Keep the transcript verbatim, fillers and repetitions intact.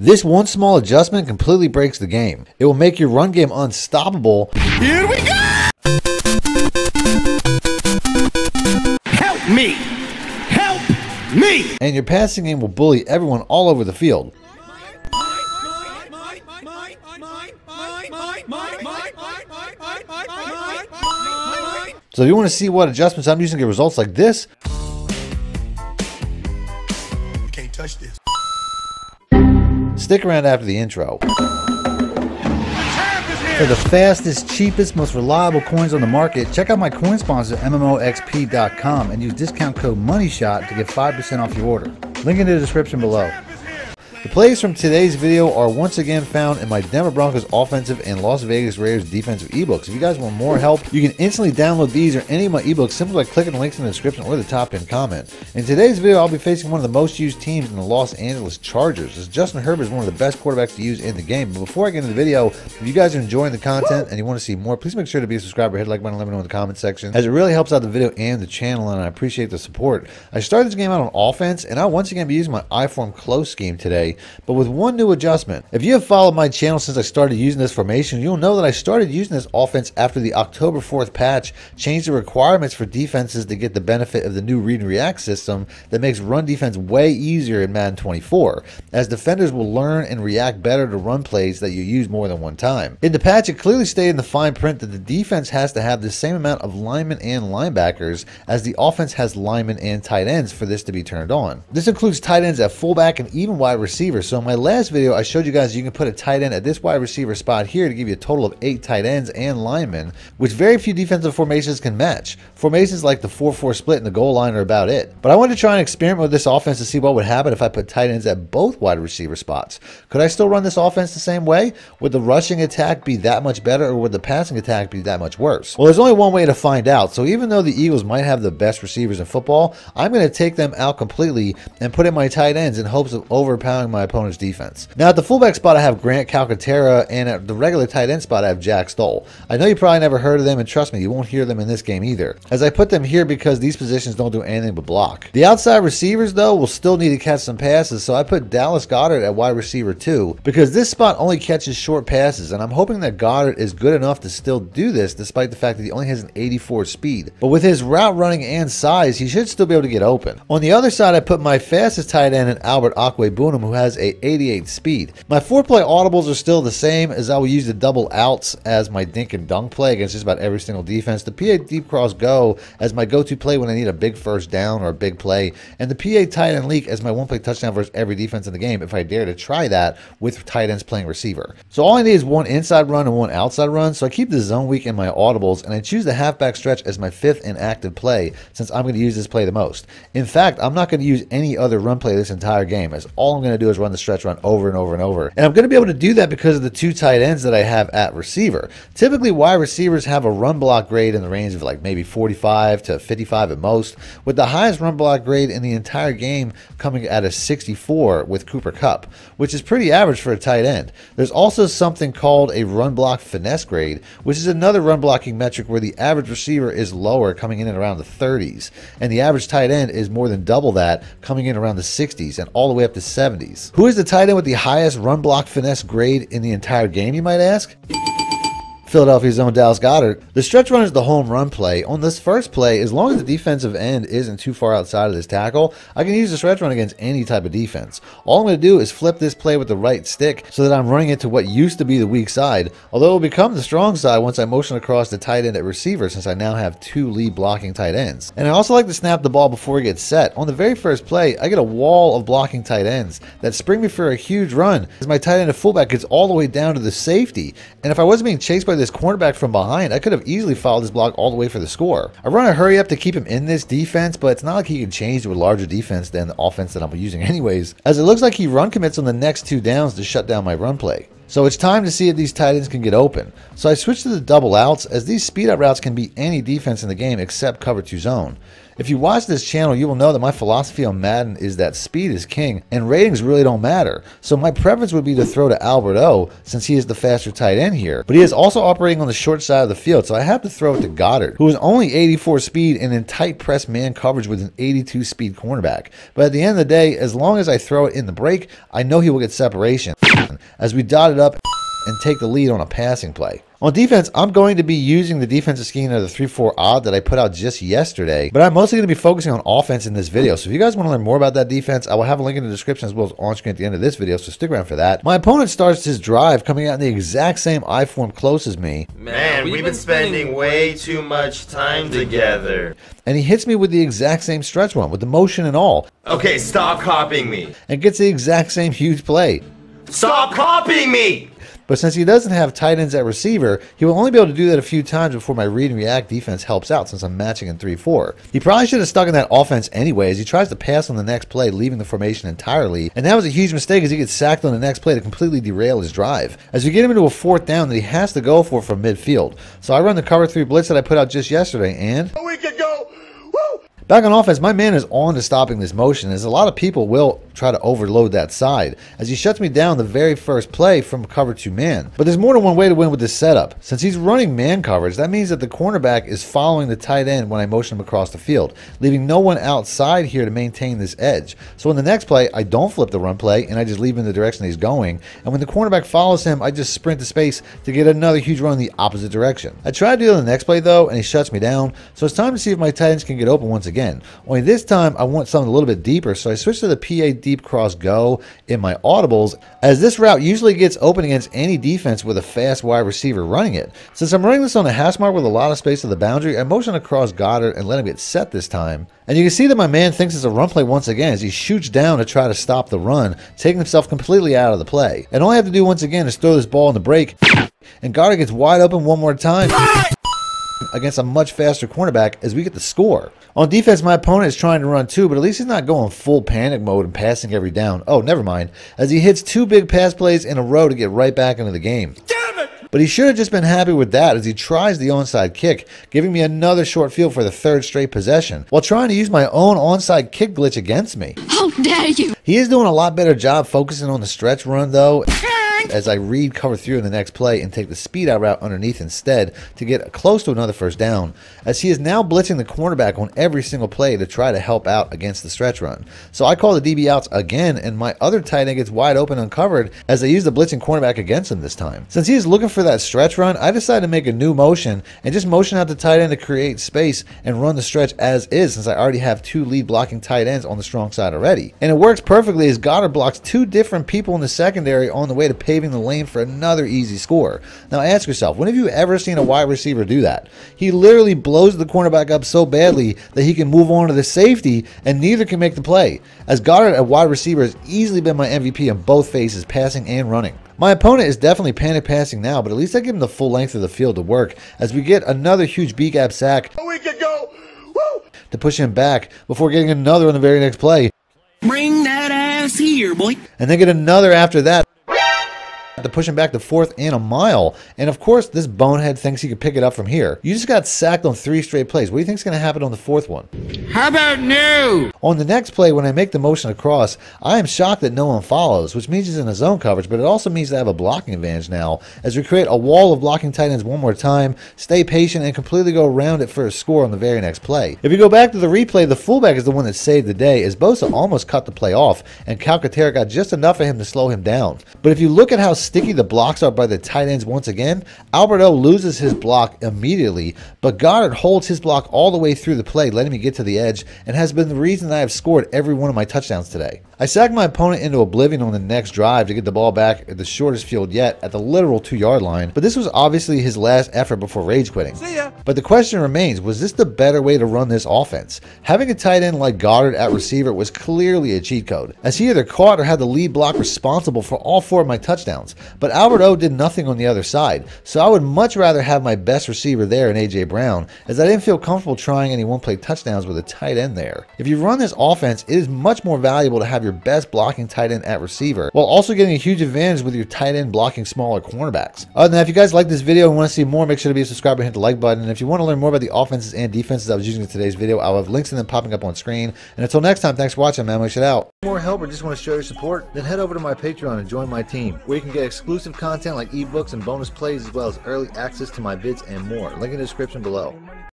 This one small adjustment completely breaks the game. It will make your run game unstoppable. Here we go! Help me! Help me! And your passing game will bully everyone all over the field. So if you want to see what adjustments I'm using to get results like this, you can't touch this. Stick around after the intro. For the fastest, cheapest, most reliable coins on the market, check out my coin sponsor, M M O X P dot com, and use discount code MONEYSHOT to get five percent off your order. Link in the description below. The plays from today's video are once again found in my Denver Broncos offensive and Las Vegas Raiders defensive ebooks. If you guys want more help, you can instantly download these or any of my ebooks simply by clicking the links in the description or the top pinned comment. In today's video, I'll be facing one of the most used teams in the Los Angeles Chargers, as Justin Herbert is one of the best quarterbacks to use in the game. But before I get into the video, if you guys are enjoying the content and you want to see more, please make sure to be a subscriber, hit like button, and let me know in the comment section, as it really helps out the video and the channel, and I appreciate the support. I started this game out on offense, and I'll once again be using my I-form close scheme today, but with one new adjustment. If you have followed my channel since I started using this formation, you'll know that I started using this offense after the October fourth patch changed the requirements for defenses to get the benefit of the new read and react system that makes run defense way easier in Madden twenty-four, as defenders will learn and react better to run plays that you use more than one time. In the patch, it clearly stated in the fine print that the defense has to have the same amount of linemen and linebackers as the offense has linemen and tight ends for this to be turned on. This includes tight ends at fullback and even wide receiver. So in my last video, I showed you guys you can put a tight end at this wide receiver spot here to give you a total of eight tight ends and linemen, which very few defensive formations can match. Formations like the four four split and the goal line are about it. But I wanted to try and experiment with this offense to see what would happen if I put tight ends at both wide receiver spots. Could I still run this offense the same way? Would the rushing attack be that much better, or would the passing attack be that much worse? Well, there's only one way to find out. So even though the Eagles might have the best receivers in football, I'm going to take them out completely and put in my tight ends in hopes of overpowering my opponent's defense. Now at the fullback spot I have Grant Calcaterra, and at the regular tight end spot I have Jack Stoll. I know you probably never heard of them, and trust me, you won't hear them in this game either, as I put them here because these positions don't do anything but block. The outside receivers though will still need to catch some passes, so I put Dallas Goedert at wide receiver too, because this spot only catches short passes, and I'm hoping that Goedert is good enough to still do this despite the fact that he only has an eighty-four speed. But with his route running and size, he should still be able to get open. On the other side I put my fastest tight end in Albert Okwuegbunam, who has a eighty-eight speed. My four-play audibles are still the same, as I will use the double outs as my dink and dunk play against just about every single defense, the P A deep cross go as my go-to play when I need a big first down or a big play, and the P A tight end leak as my one-play touchdown versus every defense in the game if I dare to try that with tight ends playing receiver. So all I need is one inside run and one outside run, so I keep the zone weak in my audibles, and I choose the halfback stretch as my fifth and active play since I'm going to use this play the most. In fact, I'm not going to use any other run play this entire game, as all I'm going to do is run the stretch run over and over and over, and I'm going to be able to do that because of the two tight ends that I have at receiver. Typically wide receivers have a run block grade in the range of like maybe forty-five to fifty-five at most, with the highest run block grade in the entire game coming at a sixty-four with Cooper Kupp, which is pretty average for a tight end. There's also something called a run block finesse grade, which is another run blocking metric where the average receiver is lower, coming in at around the thirties, and the average tight end is more than double that, coming in around the sixties and all the way up to seventies. Who is the tight end with the highest run block finesse grade in the entire game, you might ask? Philadelphia's own Dallas Goedert. The stretch run is the home run play. On this first play, as long as the defensive end isn't too far outside of this tackle, I can use the stretch run against any type of defense. All I'm going to do is flip this play with the right stick so that I'm running it to what used to be the weak side, although it will become the strong side once I motion across the tight end at receiver, since I now have two lead blocking tight ends. And I also like to snap the ball before it gets set. On the very first play, I get a wall of blocking tight ends that spring me for a huge run as my tight end at fullback gets all the way down to the safety, and if I wasn't being chased by this cornerback from behind, I could have easily followed this block all the way for the score. I run a hurry up to keep him in this defense, but it's not like he can change to a larger defense than the offense that I'm using anyways, as it looks like he run commits on the next two downs to shut down my run play. So it's time to see if these tight ends can get open. So I switch to the double outs, as these speed out routes can be any defense in the game except cover two zone. If you watch this channel, you will know that my philosophy on Madden is that speed is king and ratings really don't matter. So my preference would be to throw to Albert O since he is the faster tight end here. But he is also operating on the short side of the field, so I have to throw it to Goddard, who is only eighty-four speed and in tight press man coverage with an eighty-two speed cornerback. But at the end of the day, as long as I throw it in the break, I know he will get separation as we dot it up and take the lead on a passing play. On defense, I'm going to be using the defensive scheme of the three four odd that I put out just yesterday, but I'm mostly going to be focusing on offense in this video. So if you guys want to learn more about that defense, I will have a link in the description as well as on screen at the end of this video, so stick around for that. My opponent starts his drive coming out in the exact same eye form close as me. Man, we've been spending way too much time together. And he hits me with the exact same stretch one, with the motion and all. Okay, stop copying me. And gets the exact same huge play. Stop copying me! But since he doesn't have tight ends at receiver, he will only be able to do that a few times before my read and react defense helps out since I'm matching in three four. He probably should have stuck in that offense anyway as he tries to pass on the next play, leaving the formation entirely, and that was a huge mistake as he gets sacked on the next play to completely derail his drive, as we get him into a fourth down that he has to go for from midfield. So I run the cover three blitz that I put out just yesterday, and... we could go! Woo! Back on offense, my man is on to stopping this motion, as a lot of people will try to overload that side, as he shuts me down the very first play from cover two man. But there's more than one way to win with this setup. Since he's running man coverage, that means that the cornerback is following the tight end when I motion him across the field, leaving no one outside here to maintain this edge. So in the next play, I don't flip the run play, and I just leave him in the direction he's going, and when the cornerback follows him, I just sprint to space to get another huge run in the opposite direction. I try to do the next play though, and he shuts me down, so it's time to see if my tight ends can get open once again. Again. Only this time I want something a little bit deeper, so I switched to the P A deep cross go in my audibles, as this route usually gets open against any defense with a fast wide receiver running it. Since I'm running this on a hash mark with a lot of space to the boundary, I motion across Goddard and let him get set this time. And you can see that my man thinks it's a run play once again as he shoots down to try to stop the run, taking himself completely out of the play. And all I have to do once again is throw this ball in the break, and Goddard gets wide open one more time against a much faster cornerback as we get the score. On defense, my opponent is trying to run too, but at least he's not going full panic mode and passing every down. Oh, never mind, as he hits two big pass plays in a row to get right back into the game. Damn it! But he should have just been happy with that as he tries the onside kick, giving me another short field for the third straight possession, while trying to use my own onside kick glitch against me. How dare you! He is doing a lot better job focusing on the stretch run though, as I read cover through in the next play and take the speed out route underneath instead to get close to another first down, as he is now blitzing the cornerback on every single play to try to help out against the stretch run. So I call the D B outs again, and my other tight end gets wide open uncovered as they use the blitzing cornerback against him this time. Since he is looking for that stretch run, I decide to make a new motion and just motion out the tight end to create space and run the stretch as is, since I already have two lead blocking tight ends on the strong side already. And it works perfectly as Goddard blocks two different people in the secondary on the way to pick paving the lane for another easy score. Now ask yourself, when have you ever seen a wide receiver do that? He literally blows the cornerback up so badly that he can move on to the safety and neither can make the play, as Goddard at wide receiver has easily been my M V P in both phases, passing and running. My opponent is definitely panic passing now, but at least I give him the full length of the field to work as we get another huge B-gap sack we can go. Woo! To push him back before getting another on the very next play. Bring that ass here, boy. And then get another after that to push him back to fourth and a mile, and of course this bonehead thinks he could pick it up from here. You just got sacked on three straight plays. What do you think's gonna happen on the fourth one? How about no? On the next play, when I make the motion across, I am shocked that no one follows, which means he's in a zone coverage, but it also means that I have a blocking advantage now, as we create a wall of blocking tight ends one more time, stay patient, and completely go around it for a score on the very next play. If you go back to the replay, the fullback is the one that saved the day, as Bosa almost cut the play off, and Calcaterra got just enough of him to slow him down. But if you look at how sticky the blocks are by the tight ends once again, Albert O loses his block immediately, but Goddard holds his block all the way through the play, letting me get to the edge, and has been the reason that I have scored every one of my touchdowns today. I sack my opponent into oblivion on the next drive to get the ball back at the shortest field yet, at the literal two yard line, but this was obviously his last effort before rage quitting. See ya. But the question remains, was this the better way to run this offense? Having a tight end like Goddard at receiver was clearly a cheat code, as he either caught or had the lead block responsible for all four of my touchdowns. But Albert O did nothing on the other side, so I would much rather have my best receiver there in A J. Brown, as I didn't feel comfortable trying any one play touchdowns with a tight end there. If you run this offense, it is much more valuable to have your your best blocking tight end at receiver, while also getting a huge advantage with your tight end blocking smaller cornerbacks. Other than that, if you guys like this video and want to see more, make sure to be a subscriber and hit the like button. And if you want to learn more about the offenses and defenses I was using in today's video, I'll have links to them popping up on screen. And until next time, thanks for watching, man. We should out. More help or just want to show your support? Then head over to my Patreon and join my team, where you can get exclusive content like ebooks and bonus plays, as well as early access to my vids and more. Link in the description below.